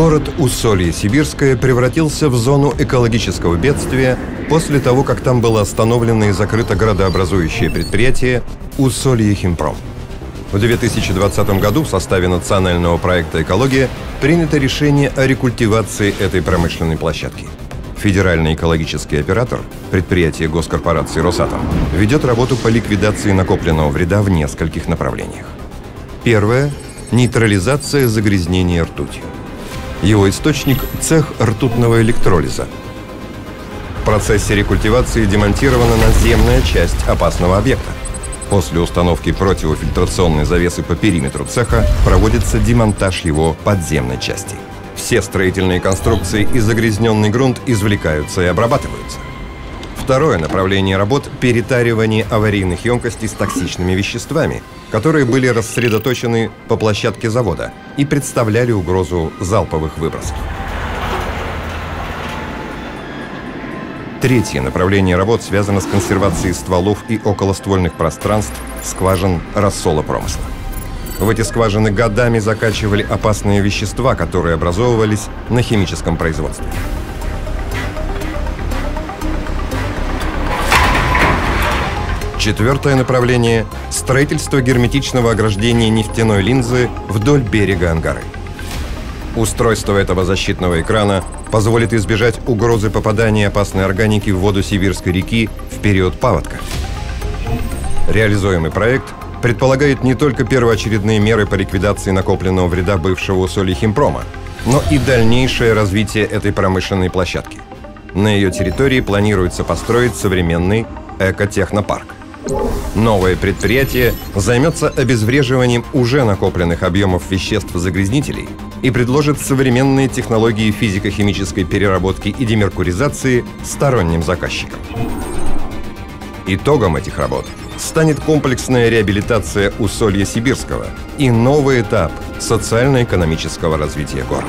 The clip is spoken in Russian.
Город Усолье-Сибирское превратился в зону экологического бедствия после того, как там было остановлено и закрыто градообразующее предприятие «Усолье-Химпром». В 2020 году в составе национального проекта «Экология» принято решение о рекультивации этой промышленной площадки. Федеральный экологический оператор, предприятие госкорпорации «Росатом», ведет работу по ликвидации накопленного вреда в нескольких направлениях. Первое – нейтрализация загрязнения ртутью. Его источник – цех ртутного электролиза. В процессе рекультивации демонтирована наземная часть опасного объекта. После установки противофильтрационной завесы по периметру цеха проводится демонтаж его подземной части. Все строительные конструкции и загрязненный грунт извлекаются и обрабатываются. Второе направление работ – перетаривание аварийных емкостей с токсичными веществами, которые были рассредоточены по площадке завода и представляли угрозу залповых выбросов. Третье направление работ связано с консервацией стволов и околоствольных пространств, скважин рассола промысла. В эти скважины годами закачивали опасные вещества, которые образовывались на химическом производстве. Четвертое направление – строительство герметичного ограждения нефтяной линзы вдоль берега Ангары. Устройство этого защитного экрана позволит избежать угрозы попадания опасной органики в воду Сибирской реки в период паводка. Реализуемый проект предполагает не только первоочередные меры по ликвидации накопленного вреда бывшего Усолье-Химпрома, но и дальнейшее развитие этой промышленной площадки. На ее территории планируется построить современный экотехнопарк. Новое предприятие займется обезвреживанием уже накопленных объемов веществ-загрязнителей и предложит современные технологии физико-химической переработки и демеркуризации сторонним заказчикам. Итогом этих работ станет комплексная реабилитация Усолья-Сибирского и новый этап социально-экономического развития города.